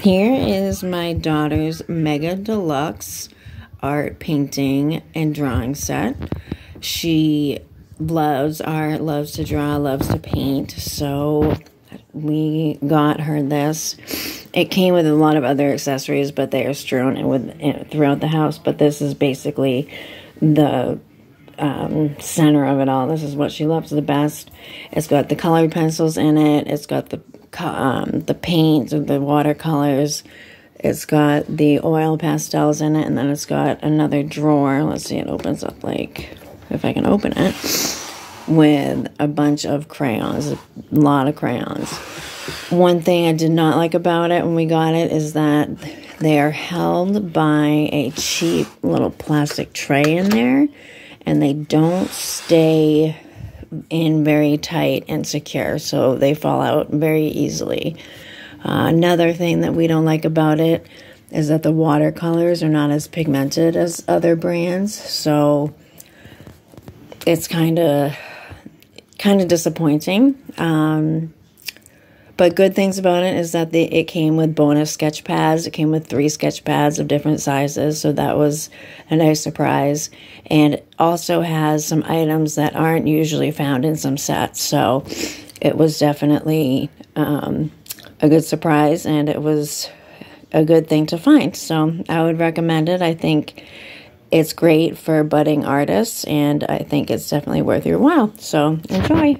Here is my daughter's Mega Deluxe art, painting, and drawing set. She loves art, loves to draw, loves to paint, so we got her this. It came with a lot of other accessories, but they are strewn throughout the house, but this is basically the center of it all. This is what she loves the best. It's got the colored pencils in it. It's got the paints, the watercolors. It's got the oil pastels in it, and then it's got another drawer. Let's see, it opens up, like, if I can open it, with a bunch of crayons, a lot of crayons. One thing I did not like about it when we got it is that they are held by a cheap little plastic tray in there, and they don't stay in very tight and secure, so they fall out very easily. Another thing that we don't like about it is that the watercolors are not as pigmented as other brands, so it's kind of disappointing. But good things about it is that it came with bonus sketch pads. It came with 3 sketch pads of different sizes, so that was a nice surprise. And it also has some items that aren't usually found in some sets, so it was definitely a good surprise, and it was a good thing to find. So I would recommend it. I think it's great for budding artists, and I think it's definitely worth your while. So enjoy.